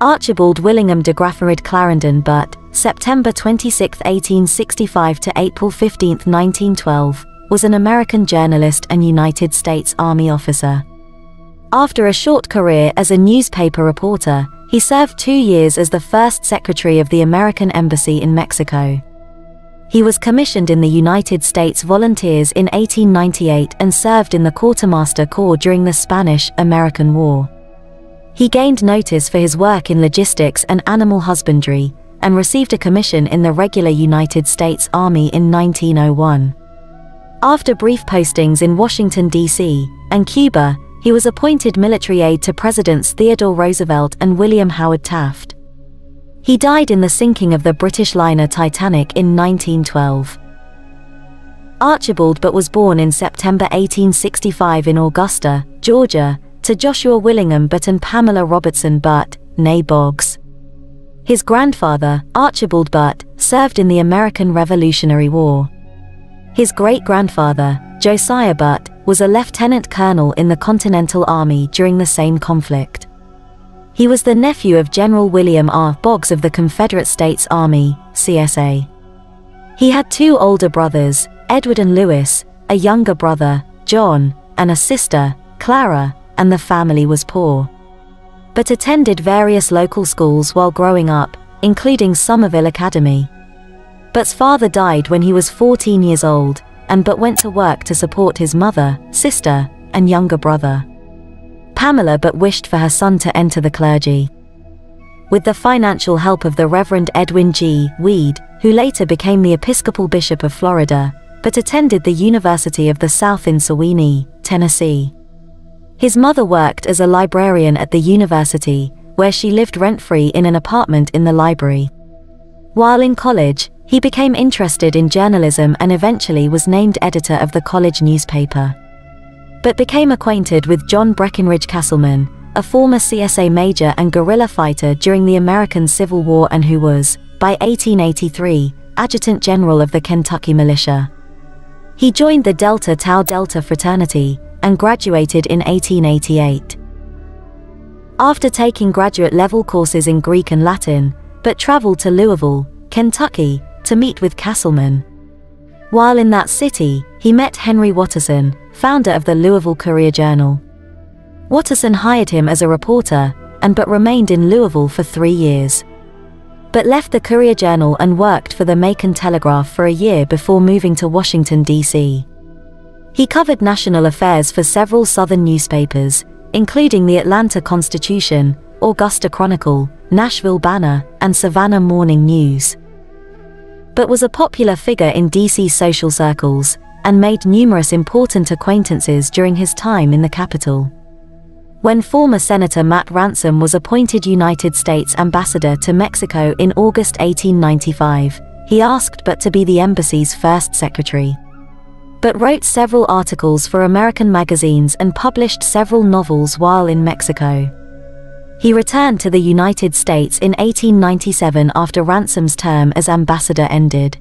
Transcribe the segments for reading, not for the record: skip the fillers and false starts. Archibald Willingham de Graffenried Clarendon Butt, September 26, 1865 to April 15, 1912, was an American journalist and United States Army officer. After a short career as a newspaper reporter, he served 2 years as the first secretary of the American Embassy in Mexico. He was commissioned in the United States Volunteers in 1898 and served in the Quartermaster Corps during the Spanish-American War. He gained notice for his work in logistics and animal husbandry, and received a commission in the regular United States Army in 1901. After brief postings in Washington, D.C., and Cuba, he was appointed military aide to Presidents Theodore Roosevelt and William Howard Taft. He died in the sinking of the British liner Titanic in 1912. Archibald Butt was born in September 1865 in Augusta, Georgia, to Joshua Willingham Butt and Pamela Robertson Butt, née Boggs. His grandfather, Archibald Butt, served in the American Revolutionary War. His great-grandfather, Josiah Butt, was a lieutenant colonel in the Continental Army during the same conflict. He was the nephew of General William R. Boggs of the Confederate States Army, CSA. He had two older brothers, Edward and Louis, a younger brother, John, and a sister, Clara, and the family was poor. But attended various local schools while growing up, including Somerville Academy. Butt's father died when he was 14 years old, and Butt went to work to support his mother, sister, and younger brother. Pamela Butt wished for her son to enter the clergy. With the financial help of the Reverend Edwin G. Weed, who later became the Episcopal Bishop of Florida, Butt attended the University of the South in Sewanee, Tennessee. His mother worked as a librarian at the university, where she lived rent-free in an apartment in the library. While in college, he became interested in journalism and eventually was named editor of the college newspaper. But became acquainted with John Breckinridge Castleman, a former CSA major and guerrilla fighter during the American Civil War and who was, by 1883, adjutant general of the Kentucky militia. He joined the Delta Tau Delta fraternity and graduated in 1888. After taking graduate-level courses in Greek and Latin, Butt traveled to Louisville, Kentucky, to meet with Castleman. While in that city, he met Henry Watterson, founder of the Louisville Courier Journal. Watterson hired him as a reporter, and Butt remained in Louisville for 3 years. Butt left the Courier Journal and worked for the Macon Telegraph for a year before moving to Washington, D.C. He covered national affairs for several Southern newspapers, including the Atlanta Constitution, Augusta Chronicle, Nashville Banner, and Savannah Morning News. Butt was a popular figure in D.C. social circles, and made numerous important acquaintances during his time in the capital. When former Senator Matt Ransom was appointed United States Ambassador to Mexico in August 1895, he asked Butt to be the embassy's first secretary. Butt wrote several articles for American magazines and published several novels while in Mexico. He returned to the United States in 1897 after Ransom's term as ambassador ended.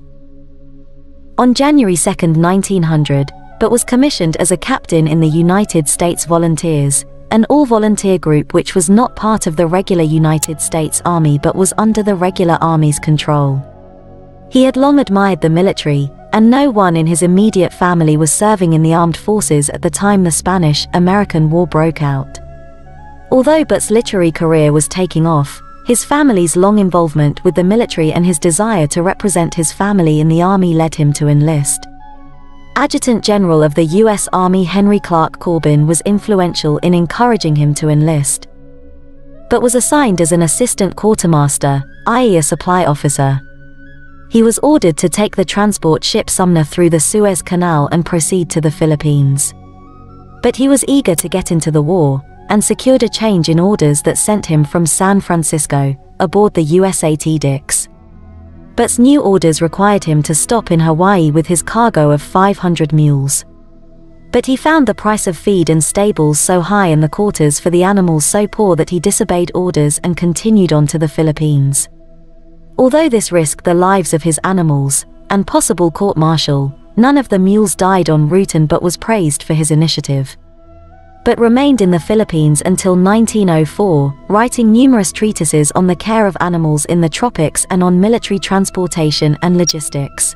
On January 2, 1900, Butt was commissioned as a captain in the United States Volunteers, an all-volunteer group which was not part of the regular United States Army but was under the regular Army's control. He had long admired the military, and no one in his immediate family was serving in the armed forces at the time the Spanish-American War broke out. Although Butt's literary career was taking off, his family's long involvement with the military and his desire to represent his family in the Army led him to enlist. Adjutant General of the U.S. Army Henry Clark Corbin was influential in encouraging him to enlist. Butt was assigned as an assistant quartermaster, i.e. a supply officer. He was ordered to take the transport ship Sumner through the Suez Canal and proceed to the Philippines. But he was eager to get into the war, and secured a change in orders that sent him from San Francisco, aboard the USAT Dix. Butt's new orders required him to stop in Hawaii with his cargo of 500 mules. But he found the price of feed and stables so high and the quarters for the animals so poor that he disobeyed orders and continued on to the Philippines. Although this risked the lives of his animals, and possible court-martial, none of the mules died en route and Butt was praised for his initiative. but remained in the Philippines until 1904, writing numerous treatises on the care of animals in the tropics and on military transportation and logistics.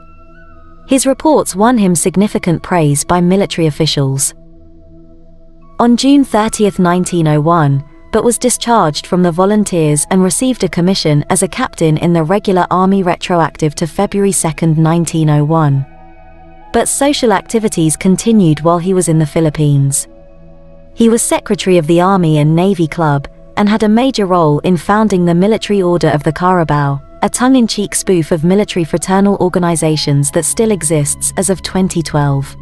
His reports won him significant praise by military officials. On June 30, 1901, Butt was discharged from the volunteers and received a commission as a captain in the regular army retroactive to February 2, 1901. But social activities continued while he was in the Philippines. He was secretary of the Army and Navy Club, and had a major role in founding the Military Order of the Carabao, a tongue-in-cheek spoof of military fraternal organizations that still exists as of 2012.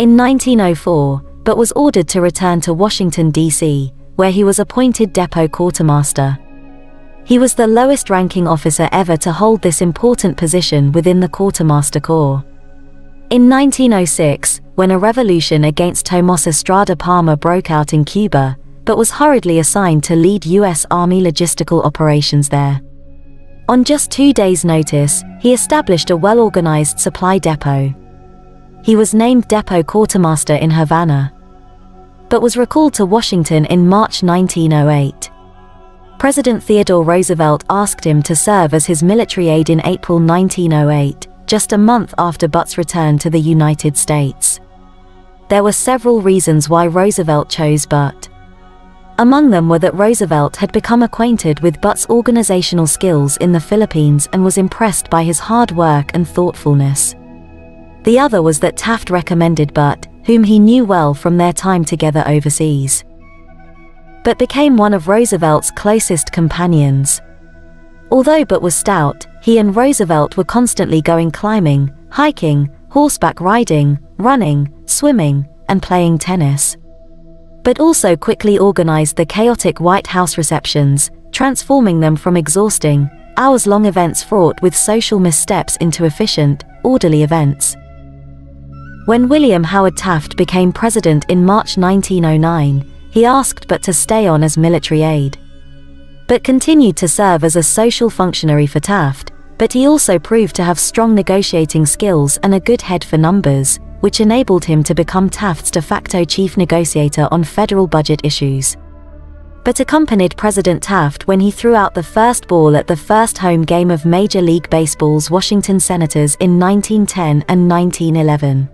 In 1904, Butt was ordered to return to Washington, D.C., where he was appointed depot quartermaster. He was the lowest-ranking officer ever to hold this important position within the Quartermaster Corps. In 1906, when a revolution against Tomás Estrada Palma broke out in Cuba, Butt was hurriedly assigned to lead U.S. Army logistical operations there. On just 2 days' notice, he established a well-organized supply depot. He was named depot quartermaster in Havana, but was recalled to Washington in March 1908. President Theodore Roosevelt asked him to serve as his military aide in April 1908, just a month after Butt's return to the United States. There were several reasons why Roosevelt chose Butt. Among them were that Roosevelt had become acquainted with Butt's organizational skills in the Philippines and was impressed by his hard work and thoughtfulness. The other was that Taft recommended Butt, whom he knew well from their time together overseas. Butt became one of Roosevelt's closest companions. Although Butt was stout, he and Roosevelt were constantly going climbing, hiking, horseback riding, running, swimming, and playing tennis. Butt also quickly organized the chaotic White House receptions, transforming them from exhausting, hours-long events fraught with social missteps into efficient, orderly events. When William Howard Taft became president in March 1909, he asked Butt to stay on as military aide. Butt continued to serve as a social functionary for Taft, but he also proved to have strong negotiating skills and a good head for numbers, which enabled him to become Taft's de facto chief negotiator on federal budget issues. Butt accompanied President Taft when he threw out the first ball at the first home game of Major League Baseball's Washington Senators in 1910 and 1911.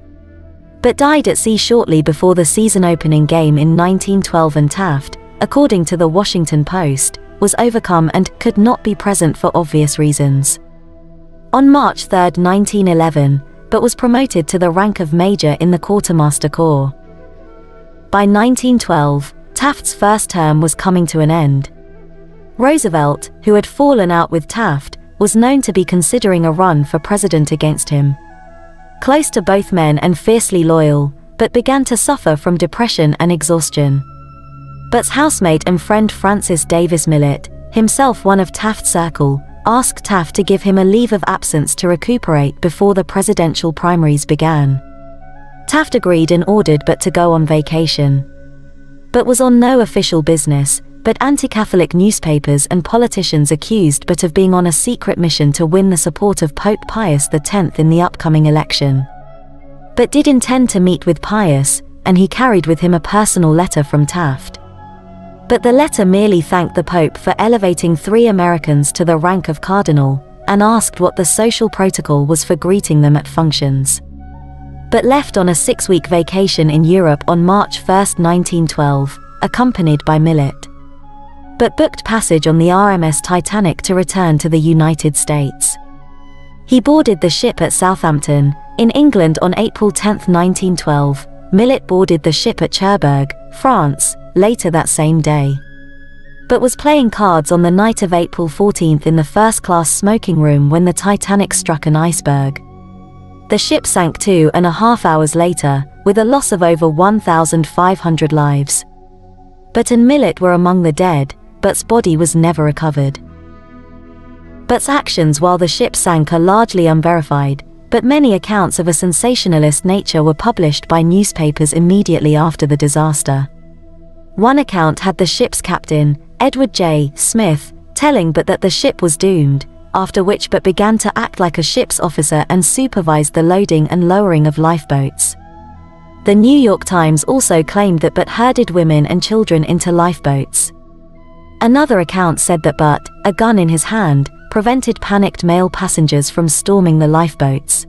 Butt died at sea shortly before the season-opening game in 1912, and Taft, according to the Washington Post, was overcome and could not be present for obvious reasons. On March 3, 1911, Butt was promoted to the rank of major in the Quartermaster Corps. By 1912, Taft's first term was coming to an end. Roosevelt, who had fallen out with Taft, was known to be considering a run for president against him. Close to both men and fiercely loyal, Butt began to suffer from depression and exhaustion. Butt's housemate and friend Francis Davis Millett, himself one of Taft's circle, asked Taft to give him a leave of absence to recuperate before the presidential primaries began. Taft agreed and ordered Butt to go on vacation. Butt was on no official business, but anti-Catholic newspapers and politicians accused Butt of being on a secret mission to win the support of Pope Pius X in the upcoming election. Butt did intend to meet with Pius, and he carried with him a personal letter from Taft. But the letter merely thanked the Pope for elevating 3 Americans to the rank of cardinal, and asked what the social protocol was for greeting them at functions. Butt left on a 6-week vacation in Europe on March 1, 1912, accompanied by Millett. Butt booked passage on the RMS Titanic to return to the United States. He boarded the ship at Southampton, in England on April 10, 1912. Millett boarded the ship at Cherbourg, France, later that same day. Butt was playing cards on the night of April 14 in the first-class smoking room when the Titanic struck an iceberg. The ship sank 2.5 hours later, with a loss of over 1,500 lives. Butt and Millett were among the dead. Butt's body was never recovered. Butt's actions while the ship sank are largely unverified, but many accounts of a sensationalist nature were published by newspapers immediately after the disaster. One account had the ship's captain, Edward J. Smith, telling Butt that the ship was doomed, after which Butt began to act like a ship's officer and supervised the loading and lowering of lifeboats. The New York Times also claimed that Butt herded women and children into lifeboats. Another account said that Butt, a gun in his hand, prevented panicked male passengers from storming the lifeboats.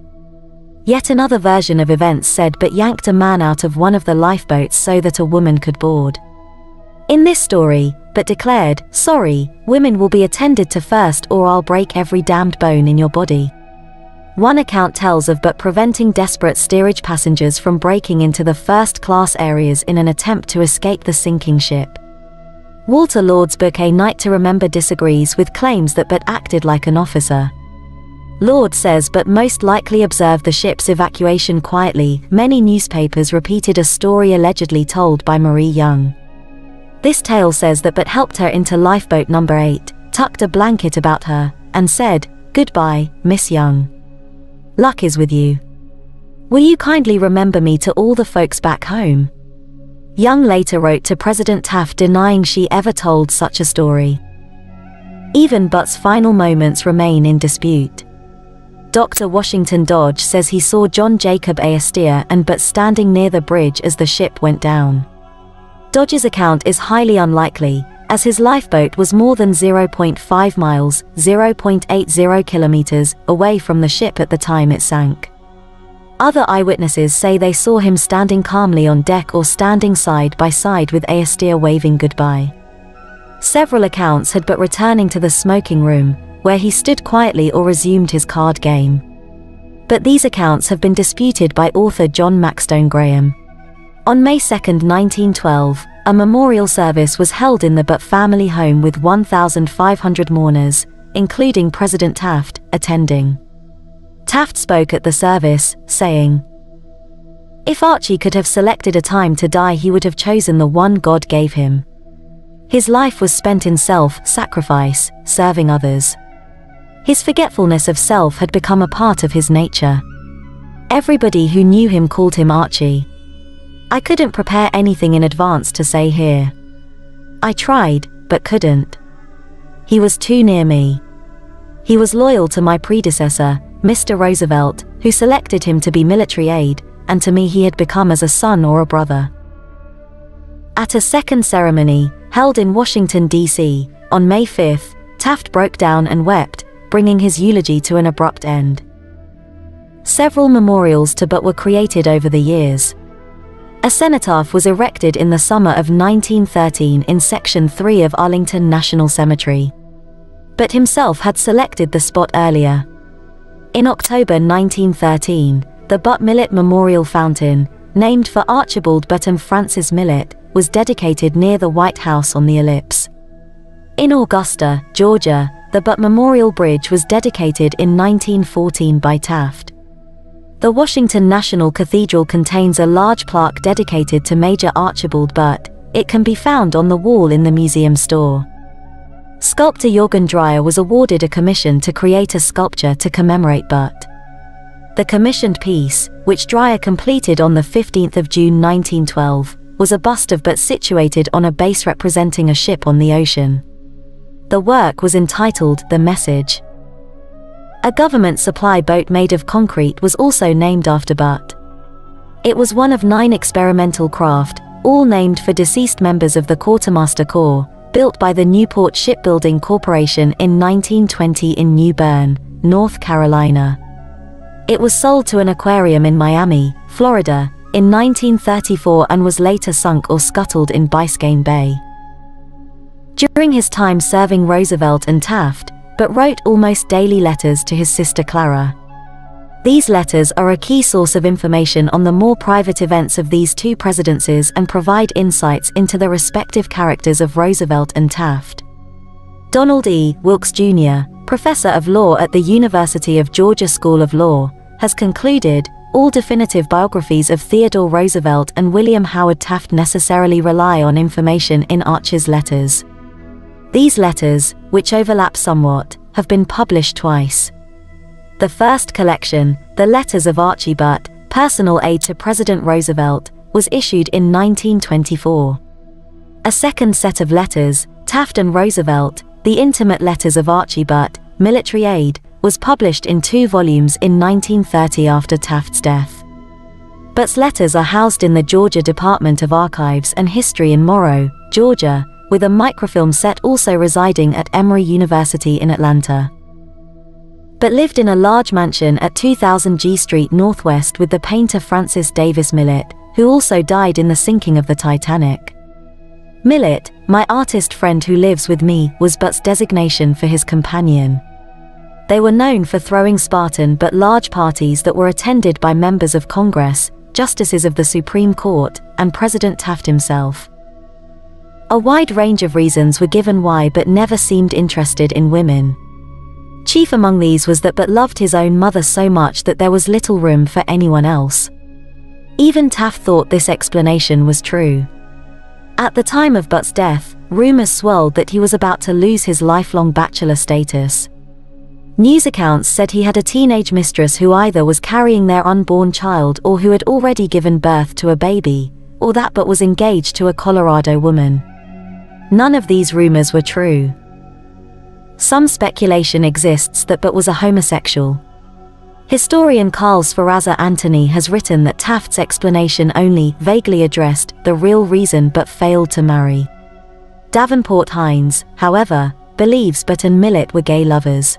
Yet another version of events said Butt yanked a man out of one of the lifeboats so that a woman could board. In this story, Butt declared, "Sorry, women will be attended to first or I'll break every damned bone in your body." One account tells of Butt preventing desperate steerage passengers from breaking into the first-class areas in an attempt to escape the sinking ship. Walter Lord's book A Night to Remember disagrees with claims that Butt acted like an officer. Lord says Butt most likely observed the ship's evacuation quietly. Many newspapers repeated a story allegedly told by Marie Young. This tale says that Butt helped her into lifeboat number 8, tucked a blanket about her, and said, "Goodbye, Miss Young. Luck is with you. Will you kindly remember me to all the folks back home?" Young later wrote to President Taft denying she ever told such a story. Even Butt's final moments remain in dispute. Dr. Washington Dodge says he saw John Jacob Astor and Butt standing near the bridge as the ship went down. Dodge's account is highly unlikely, as his lifeboat was more than 0.5 miles, 0.80 kilometers, away from the ship at the time it sank. Other eyewitnesses say they saw him standing calmly on deck or standing side by side with Astor waving goodbye. Several accounts had Butt returning to the smoking room, where he stood quietly or resumed his card game. But these accounts have been disputed by author John Maxtone Graham. On May 2, 1912, a memorial service was held in the Butt family home with 1,500 mourners, including President Taft, attending. Taft spoke at the service, saying, "If Archie could have selected a time to die, he would have chosen the one God gave him. His life was spent in self-sacrifice, serving others. His forgetfulness of self had become a part of his nature. Everybody who knew him called him Archie. I couldn't prepare anything in advance to say here. I tried, but couldn't. He was too near me. He was loyal to my predecessor, Mr. Roosevelt, who selected him to be military aide, and to me he had become as a son or a brother." At a second ceremony, held in Washington, D.C., on May 5, Taft broke down and wept, bringing his eulogy to an abrupt end. Several memorials to Butt were created over the years. A cenotaph was erected in the summer of 1913 in Section 3 of Arlington National Cemetery. Butt himself had selected the spot earlier. In October 1913, the Butt Millet Memorial Fountain, named for Archibald Butt and Francis Millett, was dedicated near the White House on the Ellipse. In Augusta, Georgia, the Butt Memorial Bridge was dedicated in 1914 by Taft. The Washington National Cathedral contains a large plaque dedicated to Major Archibald Butt. It can be found on the wall in the museum store. Sculptor Jorgen Dreyer was awarded a commission to create a sculpture to commemorate Butt. The commissioned piece, which Dreyer completed on the 15th of June 1912, was a bust of Butt situated on a base representing a ship on the ocean. The work was entitled "The Message." A government supply boat made of concrete was also named after Butt. It was one of 9 experimental craft, all named for deceased members of the Quartermaster Corps, built by the Newport Shipbuilding Corporation in 1920 in New Bern, North Carolina. It was sold to an aquarium in Miami, Florida, in 1934 and was later sunk or scuttled in Biscayne Bay. During his time serving Roosevelt and Taft, Butt wrote almost daily letters to his sister Clara. These letters are a key source of information on the more private events of these two presidencies and provide insights into the respective characters of Roosevelt and Taft. Donald E. Wilkes, Jr., professor of law at the University of Georgia School of Law, has concluded, "All definitive biographies of Theodore Roosevelt and William Howard Taft necessarily rely on information in Archie's letters." These letters, which overlap somewhat, have been published twice. The first collection, The Letters of Archie Butt, Personal Aide to President Roosevelt, was issued in 1924. A second set of letters, Taft and Roosevelt, The Intimate Letters of Archie Butt, Military Aide, was published in 2 volumes in 1930 after Taft's death. Butt's letters are housed in the Georgia Department of Archives and History in Morrow, Georgia, with a microfilm set also residing at Emory University in Atlanta. Butt lived in a large mansion at 2000 G Street Northwest with the painter Francis Davis Millett, who also died in the sinking of the Titanic. Millett, my artist friend who lives with me, was Butt's designation for his companion. They were known for throwing Spartan but large parties that were attended by members of Congress, justices of the Supreme Court, and President Taft himself. A wide range of reasons were given why Butt never seemed interested in women. Chief among these was that Butt loved his own mother so much that there was little room for anyone else. Even Taft thought this explanation was true. At the time of Butt's death, rumors swirled that he was about to lose his lifelong bachelor status. News accounts said he had a teenage mistress who either was carrying their unborn child or who had already given birth to a baby, or that Butt was engaged to a Colorado woman. None of these rumors were true. Some speculation exists that Butt was a homosexual. Historian Carl Sferrazza Anthony has written that Taft's explanation only vaguely addressed the real reason Butt failed to marry. Davenport Hines, however, believes Butt and Millett were gay lovers.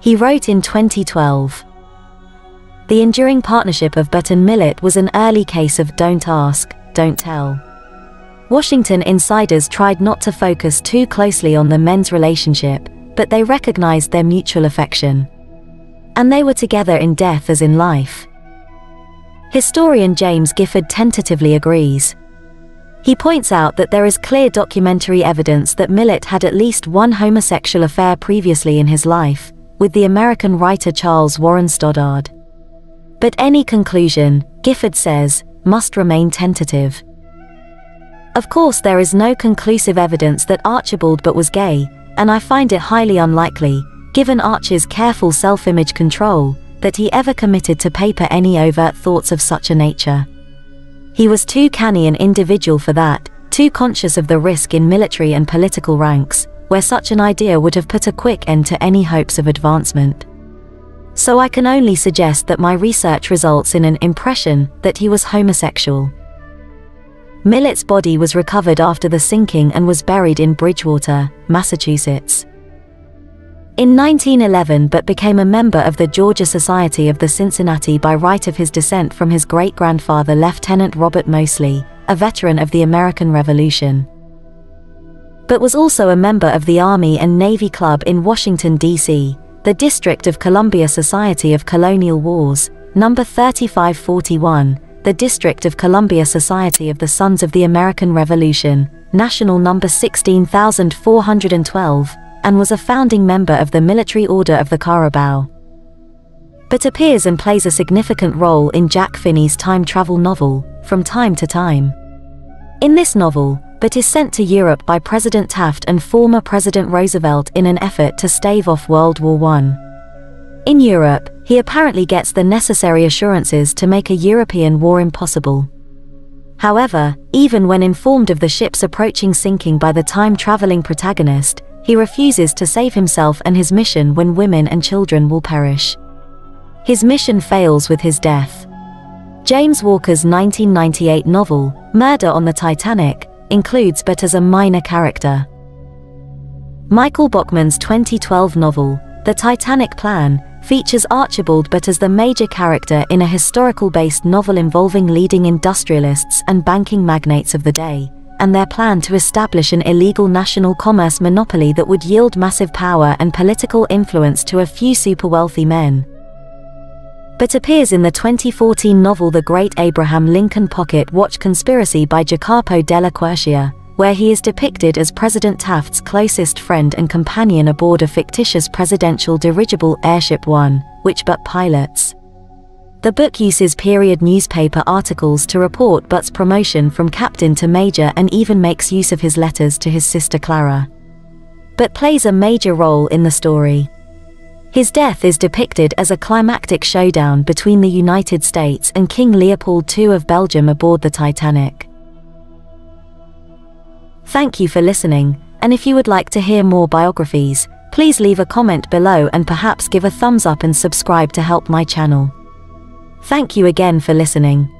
He wrote in 2012, "The enduring partnership of Butt and Millett was an early case of don't ask, don't tell. Washington insiders tried not to focus too closely on the men's relationship, but they recognized their mutual affection. And they were together in death as in life." Historian James Gifford tentatively agrees. He points out that there is clear documentary evidence that Millett had at least one homosexual affair previously in his life, with the American writer Charles Warren Stoddard. But any conclusion, Gifford says, must remain tentative. Of course, there is no conclusive evidence that Archibald Butt was gay, and I find it highly unlikely, given Arch's careful self-image control, that he ever committed to paper any overt thoughts of such a nature. He was too canny an individual for that, too conscious of the risk in military and political ranks, where such an idea would have put a quick end to any hopes of advancement. So I can only suggest that my research results in an impression that he was homosexual. Millett's body was recovered after the sinking and was buried in Bridgewater, Massachusetts. In 1911, Butt became a member of the Georgia Society of the Cincinnati by right of his descent from his great-grandfather Lieutenant Robert Moseley, a veteran of the American Revolution. Butt was also a member of the Army and Navy Club in Washington, D.C., the District of Columbia Society of Colonial Wars, No. 3541, the District of Columbia Society of the Sons of the American Revolution, National No. 16412, and was a founding member of the Military Order of the Carabao. Butt appears and plays a significant role in Jack Finney's time travel novel, From Time to Time. In this novel, Butt is sent to Europe by President Taft and former President Roosevelt in an effort to stave off World War I. In Europe, he apparently gets the necessary assurances to make a European war impossible. However, even when informed of the ship's approaching sinking by the time-traveling protagonist, he refuses to save himself and his mission when women and children will perish. His mission fails with his death. James Walker's 1998 novel, Murder on the Titanic, includes Butt as a minor character. Michael Bachmann's 2012 novel, The Titanic Plan, features Archibald Butt as the major character in a historical-based novel involving leading industrialists and banking magnates of the day, and their plan to establish an illegal national commerce monopoly that would yield massive power and political influence to a few super-wealthy men. Butt appears in the 2014 novel The Great Abraham Lincoln Pocket Watch Conspiracy by Jacopo della Quercia, where he is depicted as President Taft's closest friend and companion aboard a fictitious presidential dirigible Airship One, which Butt pilots. The book uses period newspaper articles to report Butt's promotion from captain to major and even makes use of his letters to his sister Clara. Butt plays a major role in the story. His death is depicted as a climactic showdown between the United States and King Leopold II of Belgium aboard the Titanic. Thank you for listening, and if you would like to hear more biographies, please leave a comment below and perhaps give a thumbs up and subscribe to help my channel. Thank you again for listening.